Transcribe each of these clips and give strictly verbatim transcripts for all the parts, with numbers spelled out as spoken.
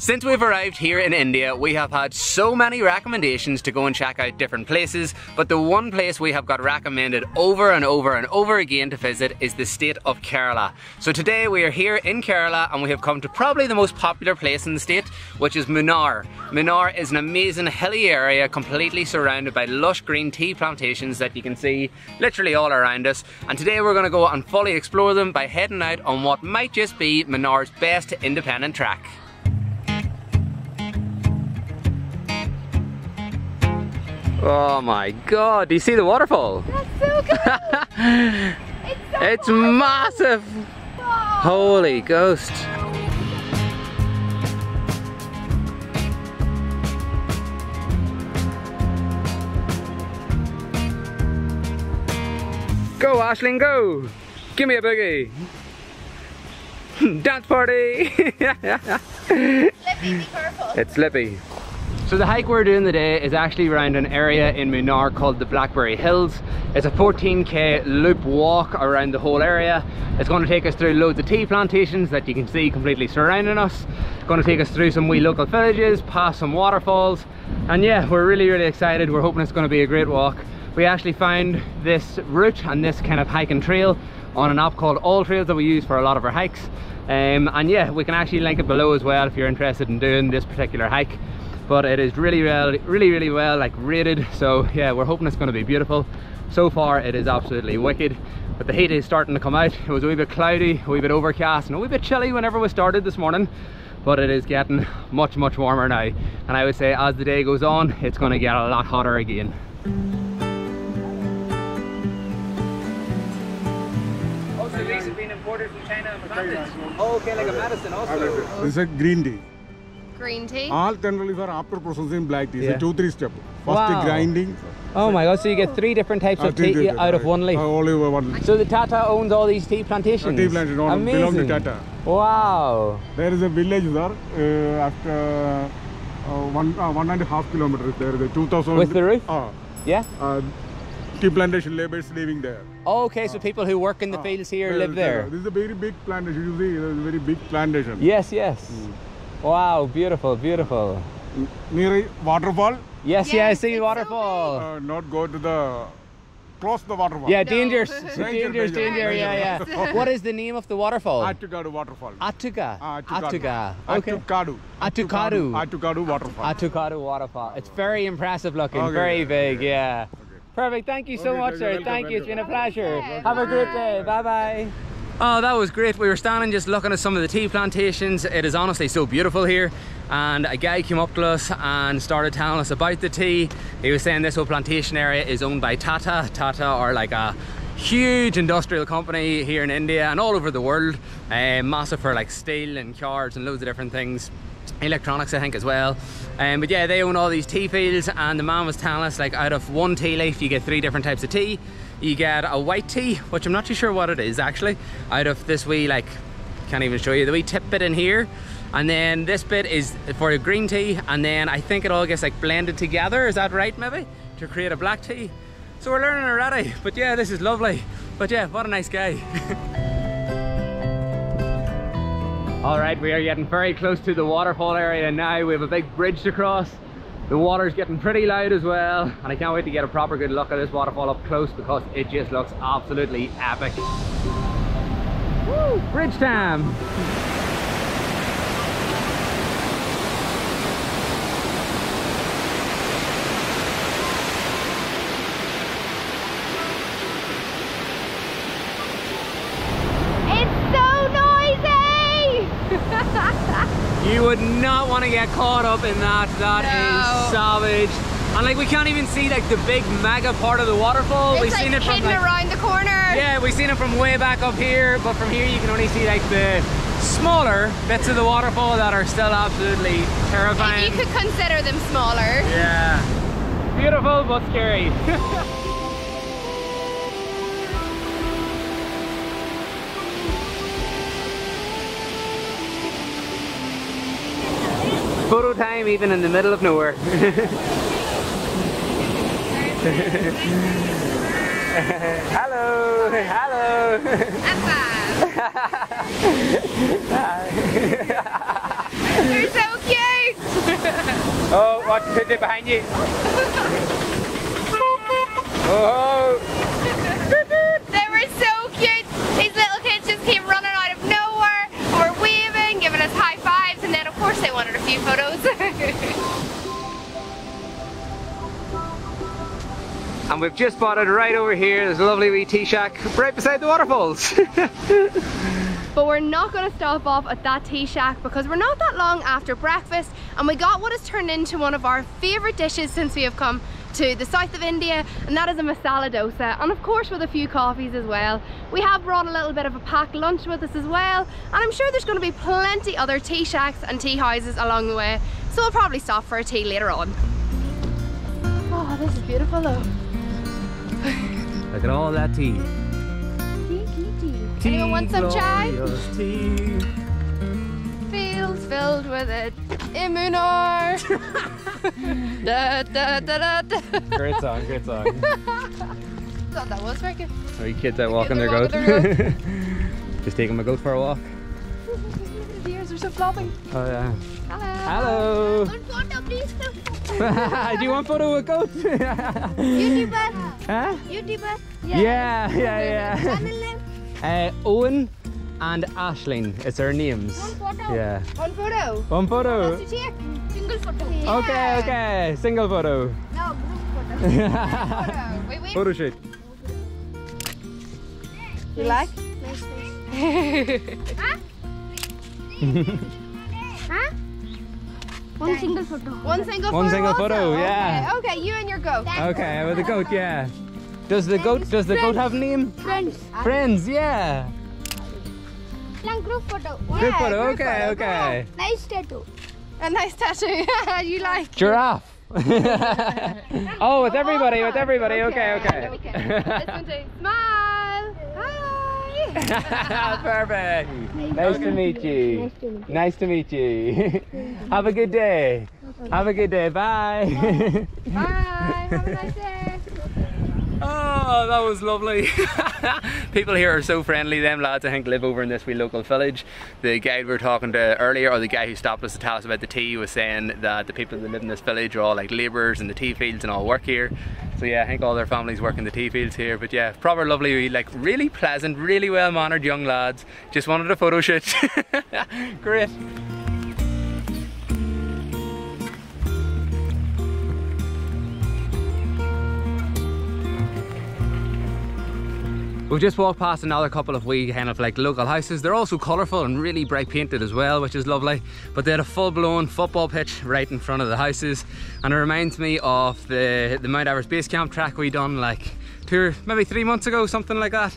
Since we've arrived here in India, we have had so many recommendations to go and check out different places, but the one place we have got recommended over and over and over again to visit is the state of Kerala. So today we are here in Kerala and we have come to probably the most popular place in the state, which is Munnar. Munnar is an amazing hilly area completely surrounded by lush green tea plantations that you can see literally all around us, and today we're going to go and fully explore them by heading out on what might just be Munnar's best independent trek. Oh my god, do you see the waterfall? That's so cool! It's so it's massive! Whoa. Holy ghost! Go Aisling, go! Give me a boogie! Dance party! Lippy, be careful! It's Lippy. So the hike we're doing today is actually around an area in Munnar called the Blackberry Hills. It's a fourteen K loop walk around the whole area. It's going to take us through loads of tea plantations that you can see completely surrounding us. It's going to take us through some wee local villages, past some waterfalls, and yeah, we're really really excited. We're hoping it's going to be a great walk. We actually found this route and this kind of hiking trail on an app called AllTrails that we use for a lot of our hikes, um, and yeah, we can actually link it below as well if you're interested in doing this particular hike. But it is really, really, really, really well like rated. So yeah, we're hoping it's going to be beautiful. So far, it is absolutely wicked. But the heat is starting to come out. It was a wee bit cloudy, a wee bit overcast, and a wee bit chilly whenever we started this morning. But it is getting much, much warmer now. And I would say as the day goes on, it's going to get a lot hotter again. Oh, so these have been imported from China and planted. Oh, okay, like a medicine also. This is a green tea. Green tea? All ten are after processing black tea. Yeah. It's a two three step. First wow. grinding. Oh my god, so you get three different types oh, of tea, tea, tea out right. of one leaf. Only one leaf. So the Tata owns all these tea plantations? The tea plantations belong to Tata. Wow. There is a village there uh, after uh, one, uh, one and a half kilometers. There is a two thousand. With the roof? Uh, yeah. Uh, tea plantation laborers living there. Oh, okay, so uh, people who work in the uh, fields here live there. there. This is a very big plantation. You see, this is a very big plantation. Yes, yes. Mm. Wow, beautiful, beautiful. Near waterfall? Yes, yes, yeah, I see waterfall. So uh, not go to the, cross the waterfall. Yeah, no. dangerous, dangerous, dangerous, danger, yeah, yeah. yeah. What is the name of the waterfall? Atukadu waterfall. Atuka? Ah, Atuka. Atuka. Okay. Atukadu. Atukadu. Atukadu waterfall. Atukadu waterfall. It's very impressive looking, okay, very big, yeah. yeah. yeah. Okay. Perfect, thank you so okay, much, sir. Welcome, thank you, it's been a pleasure. Have, Have a great day, bye-bye. Oh, that was great. We were standing just looking at some of the tea plantations. It is honestly so beautiful here, and a guy came up to us and started telling us about the tea. He was saying this whole plantation area is owned by Tata. Tata are like a huge industrial company here in India and all over the world, uh, massive for like steel and cars and loads of different things, electronics I think as well. Um, but yeah, they own all these tea fields, and the man was telling us like out of one tea leaf you get three different types of tea. You get a white tea, which I'm not too sure what it is actually, out of this wee, like, can't even show you, the wee tip bit in here. And then this bit is for a green tea, and then I think it all gets like blended together, is that right maybe? To create a black tea. So we're learning already, but yeah, this is lovely. But yeah, what a nice guy. All right, we are getting very close to the waterfall area now. We have a big bridge to cross. The water's getting pretty loud as well, and I can't wait to get a proper good look at this waterfall up close because it just looks absolutely epic. Woo! Bridge time! You would not want to get caught up in that. That no. is savage. And like we can't even see like the big mega part of the waterfall. It's we've like seen it from like, around the corner. Yeah, we've seen it from way back up here, but from here you can only see like the smaller bits of the waterfall that are still absolutely terrifying. And you could consider them smaller. Yeah. Beautiful but scary. Photo time even in the middle of nowhere. Hello, hello. They're so cute. Oh, watch it behind you. Oh. They were so cute. These little kids just came running out of nowhere, were waving, giving us high fives, and then of course they wanted a few photos. And we've just spotted right over here, there's a lovely wee tea shack right beside the waterfalls. But we're not going to stop off at that tea shack because we're not that long after breakfast and we got what has turned into one of our favourite dishes since we have come to the south of India, and that is a masala dosa, and of course with a few coffees as well. We have brought a little bit of a packed lunch with us as well, and I'm sure there's going to be plenty other tea shacks and tea houses along the way, so we'll probably stop for a tea later on. Oh, this is beautiful though. Look at all that tea. Tea, anyone want some chai? Tea. Fields filled with it. In Munnar. Da, da, da, da, da. Great song, great song. I thought that was very good. Are you kids out walking their goat? Their Just taking my goat for a walk. Look at the ears, they're so flopping. Oh yeah. Hello. Hello. One photo, please. Do you want photo with goat? YouTuber. Huh? YouTuber. Yeah, yeah, yeah. yeah. yeah. Uh, Eoin and Aisling, it's their names. One photo. Yeah. One photo. One photo. One photo. Single photo. Yeah. Okay, okay. Single photo. No, group photo. photo. Wait, wait. Photo shoot. You like? Nice, nice. Huh? Huh? One single photo. One single photo. One single photo. Okay. Yeah. Okay, you and your goat. That's okay, with the goat, yeah. Does the goat does the goat have a name? Friends. Friends, yeah. Like group photo. Yeah, group photo, group okay, photo. okay. Oh, nice tattoo. A nice tattoo. You like giraffe. Oh, with everybody, with everybody. Okay, okay. okay. okay. Smile. Hi. Perfect. Nice to meet you. Nice to meet you. Have a good day. Have a good day. Bye. Bye. Have a nice day. Oh, that was lovely. People here are so friendly. Them lads, I think, live over in this wee local village. The guide we were talking to earlier, or the guy who stopped us to tell us about the tea, was saying that the people that live in this village are all like labourers in the tea fields and all work here. So yeah, I think all their families work in the tea fields here. But yeah, proper lovely, like really pleasant, really well-mannered young lads. Just wanted a photo shoot. Great. We've just walked past another couple of wee kind of like local houses. They're also colourful and really bright painted as well, which is lovely. But they had a full-blown football pitch right in front of the houses, and it reminds me of the, the Mount Everest Base Camp track we done like two, maybe three months ago, something like that.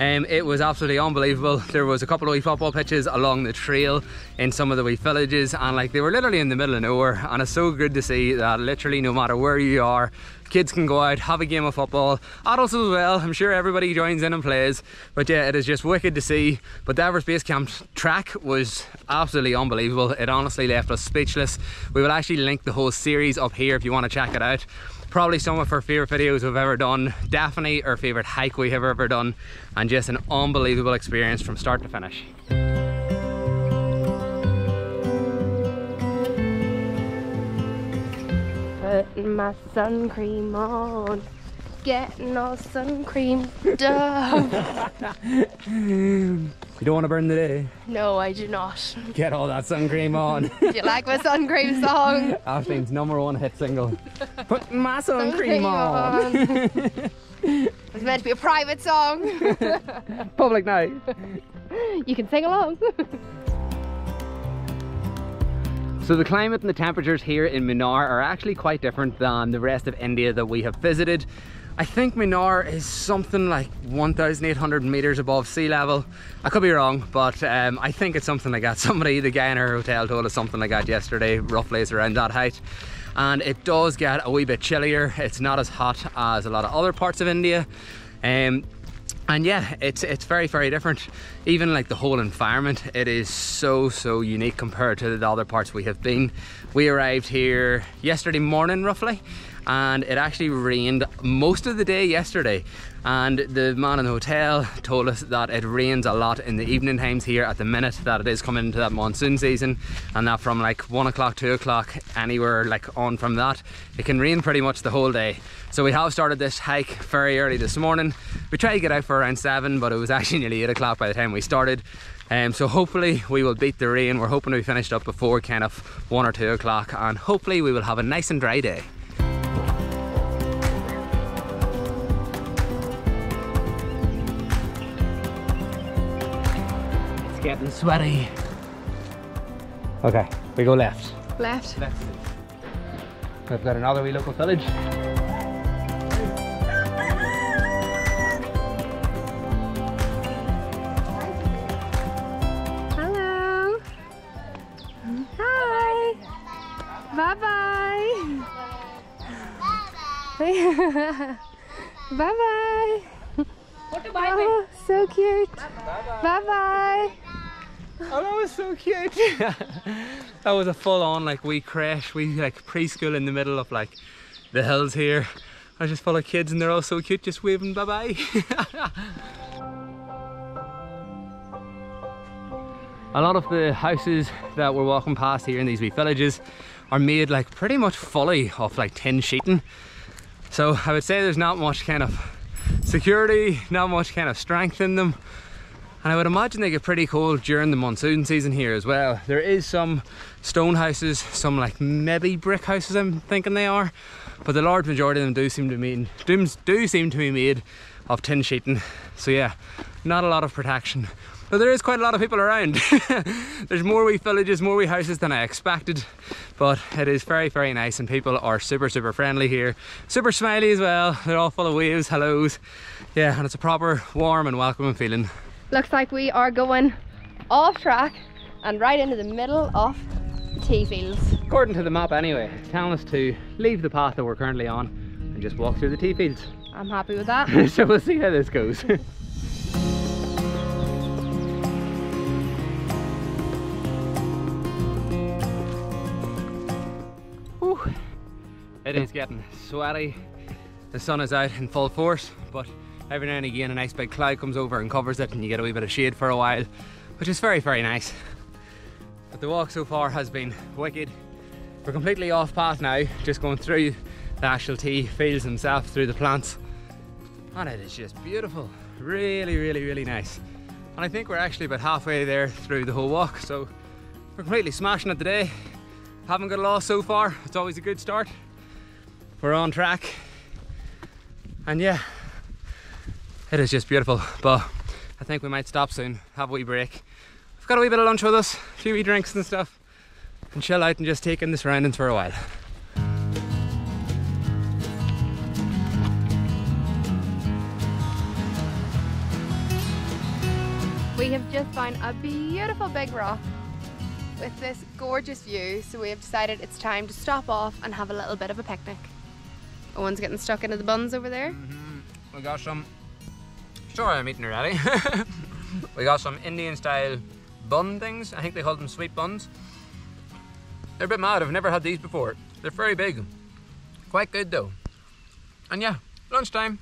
Um, it was absolutely unbelievable. There was a couple of wee football pitches along the trail in some of the wee villages, and like they were literally in the middle of nowhere, and it's so good to see that literally no matter where you are, kids can go out, have a game of football, adults as well. I'm sure everybody joins in and plays, but yeah, it is just wicked to see. But the Everest Base Camp track was absolutely unbelievable. It honestly left us speechless. We will actually link the whole series up here if you want to check it out. Probably some of her favorite videos we've ever done, definitely her favorite hike we have ever done, and just an unbelievable experience from start to finish. Putting my sun cream on, getting all sun cream done. You don't want to burn the day? No, I do not. Get all that sun cream on. Do you like my sun cream song? Aisling's number one hit single. Put my sun, sun cream, cream on. on. It's meant to be a private song. Public night. You can sing along. So the climate and the temperatures here in Munnar are actually quite different than the rest of India that we have visited. I think Munnar is something like one thousand eight hundred meters above sea level. I could be wrong, but um, I think it's something like that. Somebody, the guy in our hotel, told us something like that yesterday. Roughly it's around that height. And it does get a wee bit chillier. It's not as hot as a lot of other parts of India. Um, and yeah, it's it's very, very different. Even like the whole environment, it is so, so unique compared to the other parts we have been. We arrived here yesterday morning, roughly. and it actually rained most of the day yesterday, and the man in the hotel told us that it rains a lot in the evening times here at the minute, that it is coming into that monsoon season, and that from like one o'clock, two o'clock, anywhere like on from that, it can rain pretty much the whole day. So we have started this hike very early this morning. We tried to get out for around seven, but it was actually nearly eight o'clock by the time we started. Um, so hopefully we will beat the rain. We're hoping to be finished up before kind of one or two o'clock, and hopefully we will have a nice and dry day. It's getting sweaty. Okay, we go left. Left. Left. We've got another wee local village. Bye bye. What about oh, me? So cute. Bye bye. Bye bye. Oh, that was so cute. That was a full-on like wee crash, wee like preschool in the middle of like the hills here. I was just full of kids, and they're all so cute, just waving bye bye. A lot of the houses that we're walking past here in these wee villages are made like pretty much fully of like tin sheeting. So I would say there's not much kind of security, not much kind of strength in them. And I would imagine they get pretty cold during the monsoon season here as well. There is some stone houses, some like maybe brick houses I'm thinking they are, but the large majority of them do seem to mean, do, do seem to be made of tin sheeting. So yeah, not a lot of protection. But there is quite a lot of people around. There's more wee villages, more wee houses than I expected. But it is very, very nice, and people are super, super friendly here. Super smiley as well. They're all full of waves, hellos. Yeah, and it's a proper warm and welcoming feeling. Looks like we are going off track and right into the middle of tea fields. According to the map anyway, it's telling us to leave the path that we're currently on and just walk through the tea fields. I'm happy with that. So we'll see how this goes. It is getting sweaty. The sun is out in full force, but every now and again a nice big cloud comes over and covers it, and you get a wee bit of shade for a while, which is very, very nice. But the walk so far has been wicked. We're completely off path now, just going through the actual tea fields themselves, through the plants, and it is just beautiful. Really, really, really nice. And I think we're actually about halfway there through the whole walk, so we're completely smashing it today. Haven't got a loss so far. It's always a good start. We're on track, and yeah, it is just beautiful. But I think we might stop soon, have a wee break. We've got a wee bit of lunch with us, a few wee drinks and stuff, and chill out and just take in the surroundings for a while. We have just found a beautiful big rock with this gorgeous view, so we have decided it's time to stop off and have a little bit of a picnic. Owen's getting stuck into the buns over there. Mm-hmm. We got some, sorry I'm eating already. We got some Indian style bun things. I think they call them sweet buns. They're a bit mad, I've never had these before. They're very big, quite good though. And yeah, lunchtime.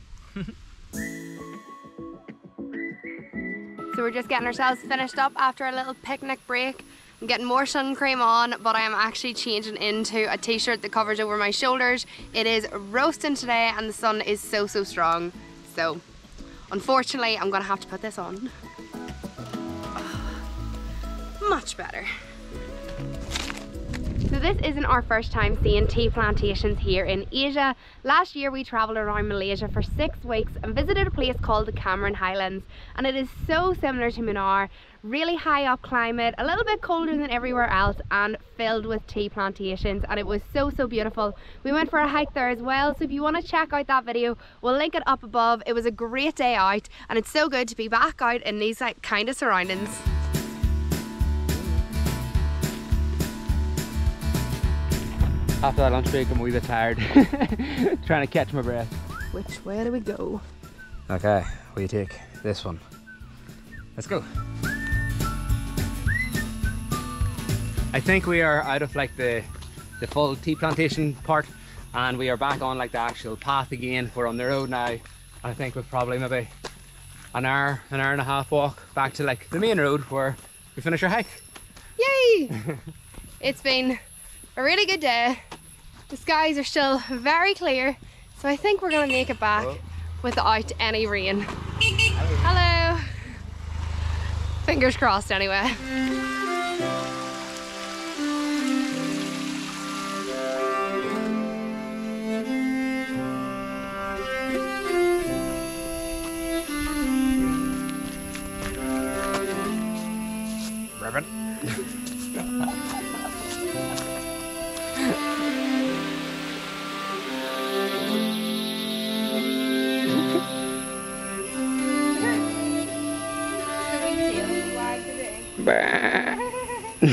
So we're just getting ourselves finished up after a little picnic break. I'm getting more sun cream on, but I am actually changing into a t-shirt that covers over my shoulders. It is roasting today and the sun is so, so strong. So, unfortunately, I'm gonna have to put this on. Much better. So this isn't our first time seeing tea plantations here in Asia. Last year we travelled around Malaysia for six weeks and visited a place called the Cameron Highlands, and it is so similar to Munnar. Really high up climate, a little bit colder than everywhere else, and filled with tea plantations, and it was so, so beautiful. We went for a hike there as well, so if you want to check out that video, we'll link it up above. It was a great day out, and it's so good to be back out in these like kind of surroundings. After that lunch break, I'm a wee bit tired. Trying to catch my breath. Which way do we go? Okay, we take this one. Let's go. I think we are out of like the the full tea plantation part, and we are back on like the actual path again. We're on the road now. I think we've probably maybe an hour, an hour and a half walk back to like the main road where we finish our hike. Yay! It's been a really good day. The skies are still very clear, so I think we're going to make it back Hello. without any rain. Hello. Hello. Fingers crossed anyway.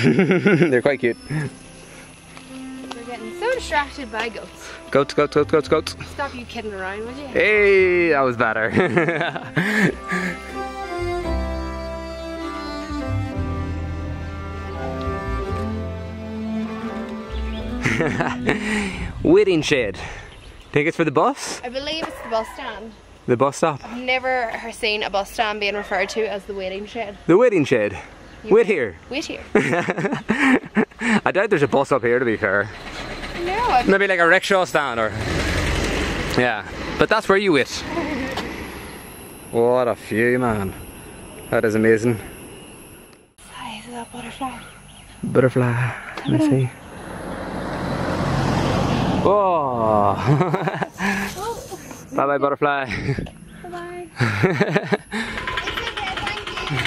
They're quite cute. They're getting so distracted by goats. Goats, goats, goats, goats, goats. Stop you kidding around, would you? Hey, that was better. Waiting shed. Think it's for the bus? I believe it's the bus stand. The bus stop? I've never seen a bus stand being referred to as the waiting shed. The waiting shed? You wait here. Wait here. I doubt there's a bus up here, to be fair. No. I've... Maybe like a rickshaw stand or... Yeah. But that's where you wait. What a view, man. That is amazing. Hi, is that butterfly? Butterfly. Come Let me on. see. Whoa. Bye-bye, butterfly. Bye-bye.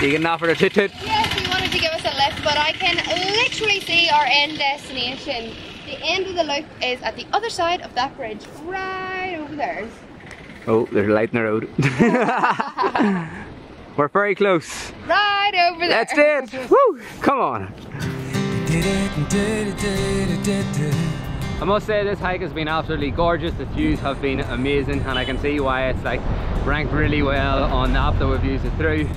You can offer a toot-toot? Yes, he wanted to give us a lift, but I can literally see our end destination. The end of the loop is at the other side of that bridge, right over there. Oh, there's a light in the road. We're very close. Right over there. That's it. Woo! Come on. I must say this hike has been absolutely gorgeous. The views have been amazing, and I can see why it's like ranked really well on the app that we've used it through.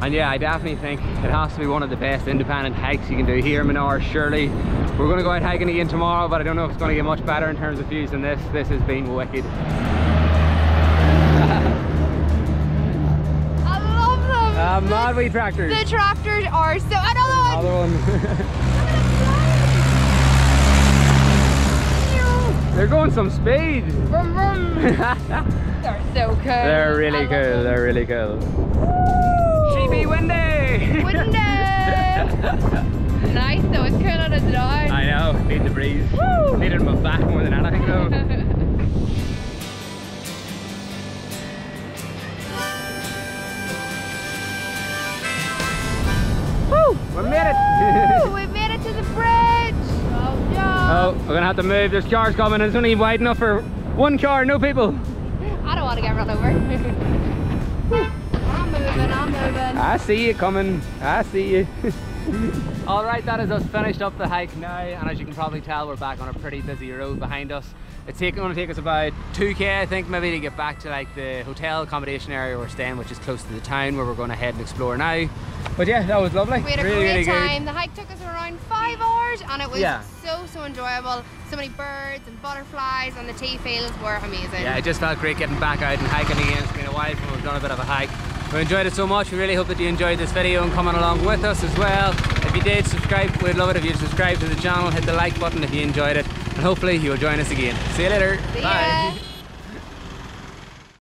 And yeah, I definitely think it has to be one of the best independent hikes you can do here in Munnar, surely. We're going to go out hiking again tomorrow, but I don't know if it's going to get much better in terms of views than this. This has been wicked. I love them! Uh, the, mad wee tractors. The tractors are so... Another one! Another one. They're going some speed! Vroom, vroom. They're so cool. They're really cool, they're really cool. Be windy! Windy! Nice though, it's cool on its own. I know, need the breeze. Woo! Need it in my back more than anything though. Woo! We made it! Woo! We made it to the bridge! Oh no! Oh, we're gonna have to move, there's cars coming, it's only wide enough for one car, no people! I don't want to get run over. I see you coming, I see you. Alright, that is us finished up the hike now, and as you can probably tell we're back on a pretty busy road behind us. It's going to take us about two K I think maybe to get back to like the hotel accommodation area we're staying, which is close to the town where we're going to head and explore now. But yeah, that was lovely. We had a really, great really time. Good. The hike took us around five hours and it was yeah. so, so enjoyable. So many birds and butterflies and the tea fields were amazing. Yeah, it just felt great getting back out and hiking again. It's been a while since we've done a bit of a hike. We enjoyed it so much, we really hope that you enjoyed this video and coming along with us as well. If you did, subscribe, we'd love it if you'd subscribe to the channel, hit the like button if you enjoyed it, and hopefully you'll join us again. See you later, See bye! Ya.